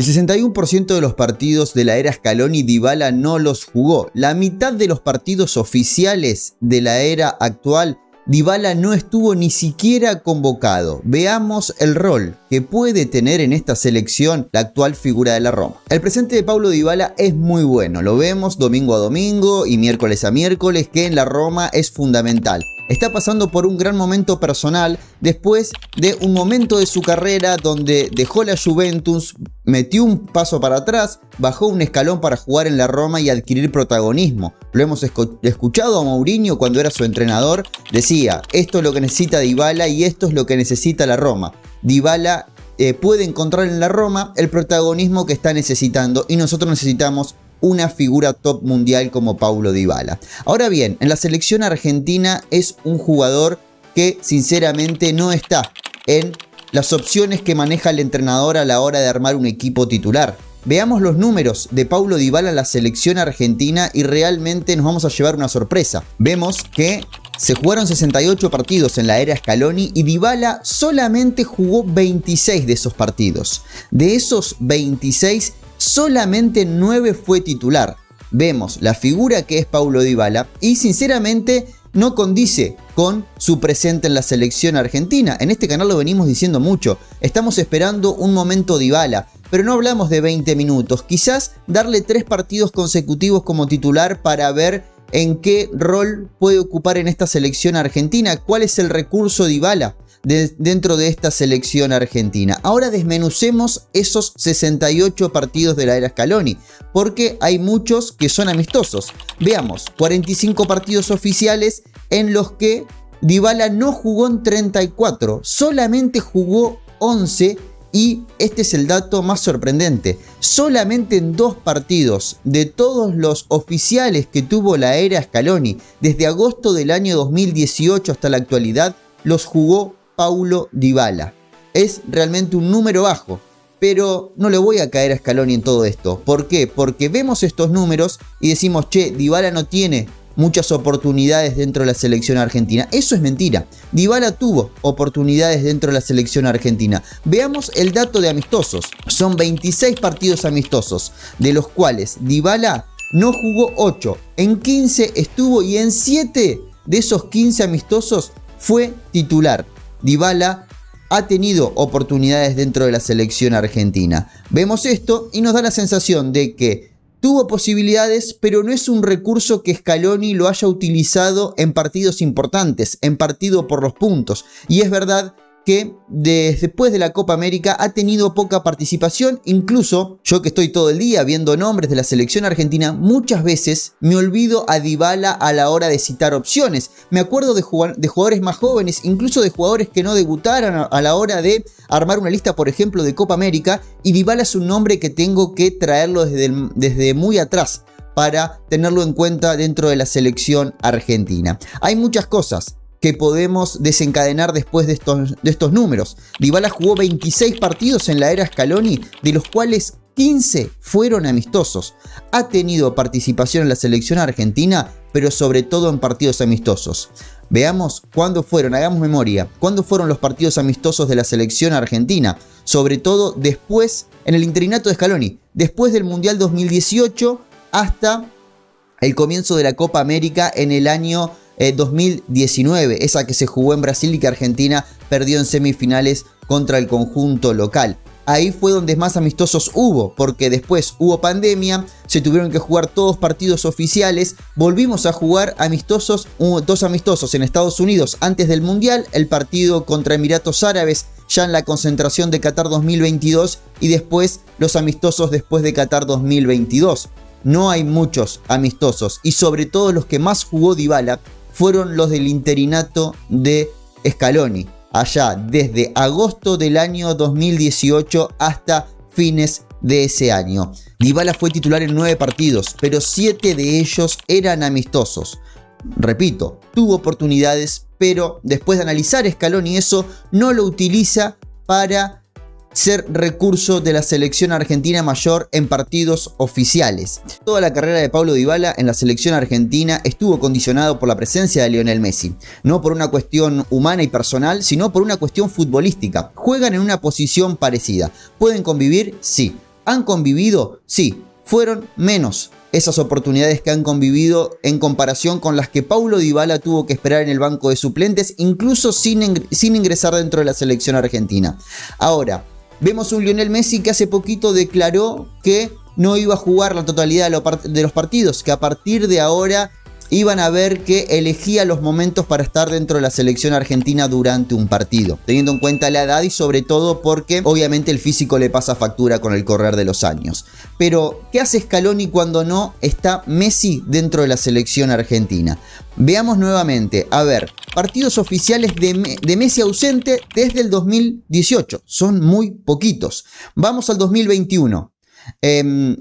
El 61% de los partidos de la era Scaloni, Dybala no los jugó. La mitad de los partidos oficiales de la era actual, Dybala no estuvo ni siquiera convocado. Veamos el rol que puede tener en esta selección la actual figura de la Roma. El presente de Paulo Dybala es muy bueno, lo vemos domingo a domingo y miércoles a miércoles, que en la Roma es fundamental. Está pasando por un gran momento personal después de un momento de su carrera donde dejó la Juventus, metió un paso para atrás, bajó un escalón para jugar en la Roma y adquirir protagonismo. Lo hemos escuchado a Mourinho cuando era su entrenador, decía: esto es lo que necesita Dybala y esto es lo que necesita la Roma. Dybala puede encontrar en la Roma el protagonismo que está necesitando, y nosotros necesitamos una figura top mundial como Paulo Dybala. Ahora bien, en la selección argentina es un jugador que sinceramente no está en las opciones que maneja el entrenador a la hora de armar un equipo titular. Veamos los números de Paulo Dybala en la selección argentina y realmente nos vamos a llevar una sorpresa. Vemos que se jugaron 68 partidos en la era Scaloni y Dybala solamente jugó 26 de esos partidos. De esos 26, solamente 9 fue titular. Vemos la figura que es Paulo Dybala y sinceramente no condice con su presente en la selección argentina. En este canal lo venimos diciendo mucho. Estamos esperando un momento Dybala, pero no hablamos de 20 minutos. Quizás darle 3 partidos consecutivos como titular para ver en qué rol puede ocupar en esta selección argentina. ¿Cuál es el recurso Dybala dentro de esta selección argentina? Ahora desmenucemos esos 68 partidos de la era Scaloni, porque hay muchos que son amistosos. Veamos, 45 partidos oficiales en los que Dybala no jugó en 34, solamente jugó 11, y este es el dato más sorprendente: solamente en 2 partidos de todos los oficiales que tuvo la era Scaloni, desde agosto del año 2018 hasta la actualidad, los jugó Paulo Dybala. Es realmente un número bajo, pero no le voy a caer a Scaloni en todo esto. ¿Por qué? Porque vemos estos números y decimos: che, Dybala no tiene muchas oportunidades dentro de la selección argentina. Eso es mentira. Dybala tuvo oportunidades dentro de la selección argentina. Veamos el dato de amistosos. Son 26 partidos amistosos, de los cuales Dybala no jugó 8. En 15 estuvo y en 7 de esos 15 amistosos fue titular. Dybala ha tenido oportunidades dentro de la selección argentina. Vemos esto y nos da la sensación de que tuvo posibilidades, pero no es un recurso que Scaloni lo haya utilizado en partidos importantes, en partido por los puntos. Y es verdad que después de la Copa América ha tenido poca participación. Incluso yo, que estoy todo el día viendo nombres de la selección argentina, muchas veces me olvido a Dybala a la hora de citar opciones. Me acuerdo de jugadores más jóvenes, incluso de jugadores que no debutaron a la hora de armar una lista, por ejemplo, de Copa América, y Dybala es un nombre que tengo que traerlo desde muy atrás para tenerlo en cuenta dentro de la selección argentina. Hay muchas cosas que podemos desencadenar después de estos números. Dybala jugó 26 partidos en la era Scaloni, de los cuales 15 fueron amistosos. Ha tenido participación en la selección argentina, pero sobre todo en partidos amistosos. Veamos cuándo fueron, hagamos memoria, cuándo fueron los partidos amistosos de la selección argentina, sobre todo después, en el interinato de Scaloni, después del Mundial 2018 hasta el comienzo de la Copa América en el año 2019, esa que se jugó en Brasil y que Argentina perdió en semifinales contra el conjunto local. Ahí fue donde más amistosos hubo, porque después hubo pandemia, se tuvieron que jugar todos partidos oficiales, volvimos a jugar amistosos, hubo 2 amistosos en Estados Unidos antes del Mundial, el partido contra Emiratos Árabes ya en la concentración de Qatar 2022 y después los amistosos después de Qatar 2022. No hay muchos amistosos, y sobre todo los que más jugó Dybala fueron los del interinato de Scaloni, allá desde agosto del año 2018 hasta fines de ese año. Dybala fue titular en 9 partidos, pero 7 de ellos eran amistosos. Repito, tuvo oportunidades, pero después de analizar Scaloni eso, no lo utiliza para ser recurso de la selección argentina mayor en partidos oficiales. Toda la carrera de Paulo Dybala en la selección argentina estuvo condicionado por la presencia de Lionel Messi, no por una cuestión humana y personal, sino por una cuestión futbolística. Juegan en una posición parecida, pueden convivir, sí, ¿Han convivido? Sí, fueron menos esas oportunidades que han convivido en comparación con las que Paulo Dybala tuvo que esperar en el banco de suplentes, incluso sin ingresar dentro de la selección argentina. Ahora, vemos un Lionel Messi que hace poquito declaró que no iba a jugar la totalidad de los partidos, que a partir de ahora iban a ver que elegía los momentos para estar dentro de la selección argentina durante un partido, teniendo en cuenta la edad y sobre todo porque obviamente el físico le pasa factura con el correr de los años. Pero, ¿qué hace Scaloni cuando no está Messi dentro de la selección argentina? Veamos nuevamente, a ver, partidos oficiales de Messi ausente desde el 2018, son muy poquitos. Vamos al 2021,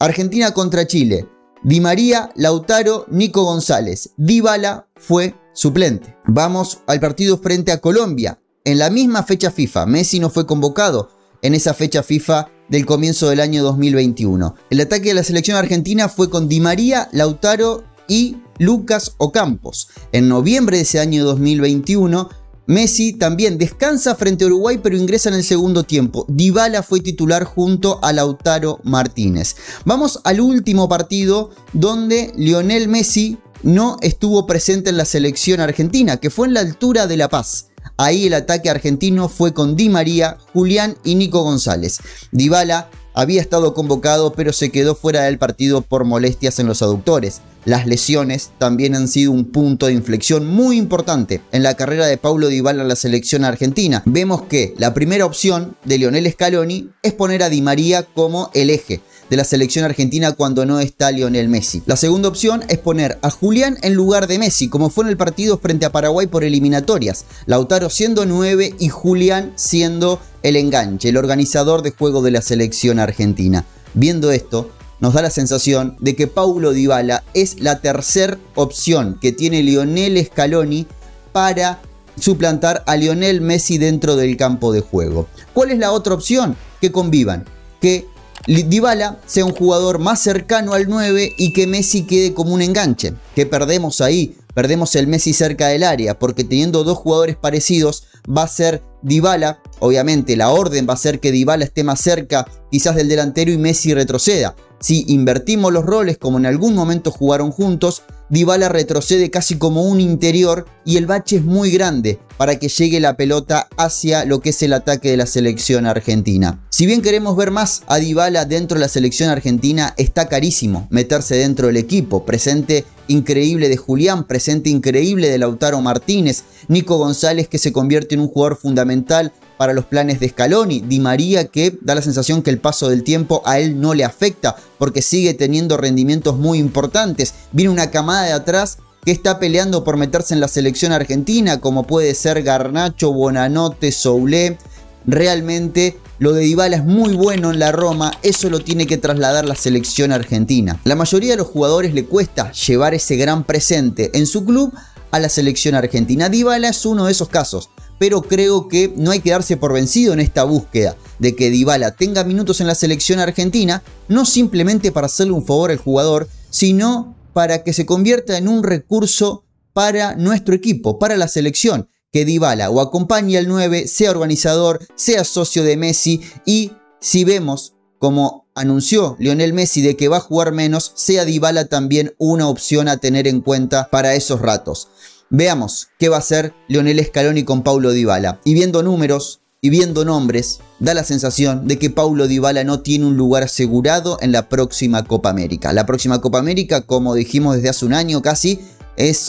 Argentina contra Chile. Di María, Lautaro, Nico González. Dybala fue suplente. Vamos al partido frente a Colombia. En la misma fecha FIFA, Messi no fue convocado en esa fecha FIFA del comienzo del año 2021. El ataque de la selección argentina fue con Di María, Lautaro y Lucas Ocampos. En noviembre de ese año 2021, Messi también descansa frente a Uruguay, pero ingresa en el segundo tiempo. Dybala fue titular junto a Lautaro Martínez. Vamos al último partido donde Lionel Messi no estuvo presente en la selección argentina, que fue en la altura de La Paz. Ahí el ataque argentino fue con Di María, Julián y Nico González. Dybala había estado convocado, pero se quedó fuera del partido por molestias en los aductores. Las lesiones también han sido un punto de inflexión muy importante en la carrera de Paulo Dybala en la selección argentina. Vemos que la primera opción de Lionel Scaloni es poner a Di María como el eje de la selección argentina cuando no está Lionel Messi. La segunda opción es poner a Julián en lugar de Messi, como fue en el partido frente a Paraguay por eliminatorias. Lautaro siendo 9 y Julián siendo el enganche, el organizador de juego de la selección argentina. Viendo esto, nos da la sensación de que Paulo Dybala es la tercera opción que tiene Lionel Scaloni para suplantar a Lionel Messi dentro del campo de juego. ¿Cuál es la otra opción? Que convivan, que Dybala sea un jugador más cercano al 9 y que Messi quede como un enganche. ¿Qué perdemos ahí? Perdemos el Messi cerca del área, porque teniendo dos jugadores parecidos va a ser Dybala, obviamente la orden va a ser que Dybala esté más cerca quizás del delantero y Messi retroceda. Si invertimos los roles, como en algún momento jugaron juntos, Dybala retrocede casi como un interior y el bache es muy grande para que llegue la pelota hacia lo que es el ataque de la selección argentina. Si bien queremos ver más a Dybala dentro de la selección argentina, está carísimo meterse dentro del equipo. Presente increíble de Julián, presente increíble de Lautaro Martínez, Nico González que se convierte en un jugador fundamental para los planes de Scaloni, Di María que da la sensación que el paso del tiempo a él no le afecta porque sigue teniendo rendimientos muy importantes. Viene una camada de atrás que está peleando por meterse en la selección argentina, como puede ser Garnacho, Bonanote, Soulé. Realmente lo de Dybala es muy bueno en la Roma, eso lo tiene que trasladar la selección argentina. La mayoría de los jugadores le cuesta llevar ese gran presente en su club a la selección argentina. Dybala es uno de esos casos, pero creo que no hay que darse por vencido en esta búsqueda de que Dybala tenga minutos en la selección argentina, no simplemente para hacerle un favor al jugador, sino para que se convierta en un recurso para nuestro equipo, para la selección. Que Dybala o acompañe al 9, sea organizador, sea socio de Messi y si vemos, como anunció Lionel Messi, de que va a jugar menos, sea Dybala también una opción a tener en cuenta para esos ratos. Veamos qué va a hacer Lionel Scaloni con Paulo Dybala. Y viendo números y viendo nombres, da la sensación de que Paulo Dybala no tiene un lugar asegurado en la próxima Copa América. La próxima Copa América, como dijimos desde hace un año casi,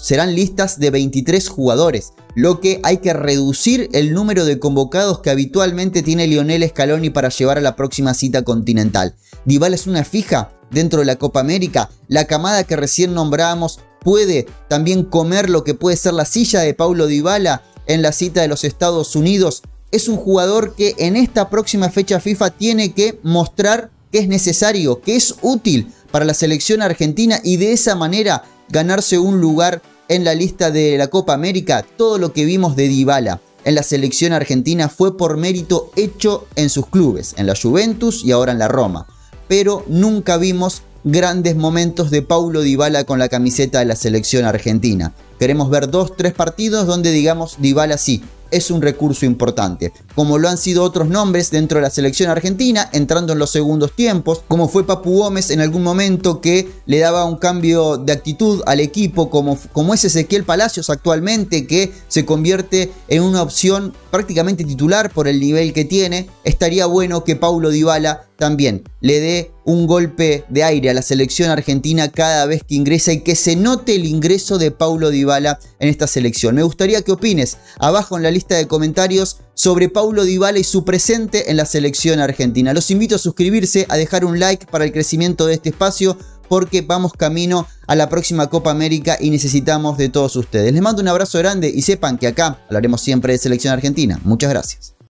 serán listas de 23 jugadores, lo que hay que reducir el número de convocados que habitualmente tiene Lionel Scaloni para llevar a la próxima cita continental. Dybala es una fija dentro de la Copa América, la camada que recién nombramos puede también comer lo que puede ser la silla de Paulo Dybala en la cita de los Estados Unidos. Es un jugador que en esta próxima fecha FIFA tiene que mostrar que es necesario, que es útil para la selección argentina y de esa manera ganarse un lugar en la lista de la Copa América. Todo lo que vimos de Dybala en la selección argentina fue por mérito hecho en sus clubes, en la Juventus y ahora en la Roma. Pero nunca vimos grandes momentos de Paulo Dybala con la camiseta de la selección argentina. Queremos ver 2, 3 partidos donde digamos Dybala sí, es un recurso importante, como lo han sido otros nombres dentro de la selección argentina, entrando en los segundos tiempos, como fue Papu Gómez en algún momento que le daba un cambio de actitud al equipo, como es Ezequiel Palacios actualmente, que se convierte en una opción prácticamente titular por el nivel que tiene. Estaría bueno que Paulo Dybala también le dé un golpe de aire a la selección argentina cada vez que ingresa y que se note el ingreso de Paulo Dybala en esta selección. Me gustaría que opines abajo en la lista de comentarios sobre Paulo Dybala y su presente en la selección argentina. Los invito a suscribirse, a dejar un like para el crecimiento de este espacio, porque vamos camino a la próxima Copa América y necesitamos de todos ustedes. Les mando un abrazo grande y sepan que acá hablaremos siempre de selección argentina. Muchas gracias.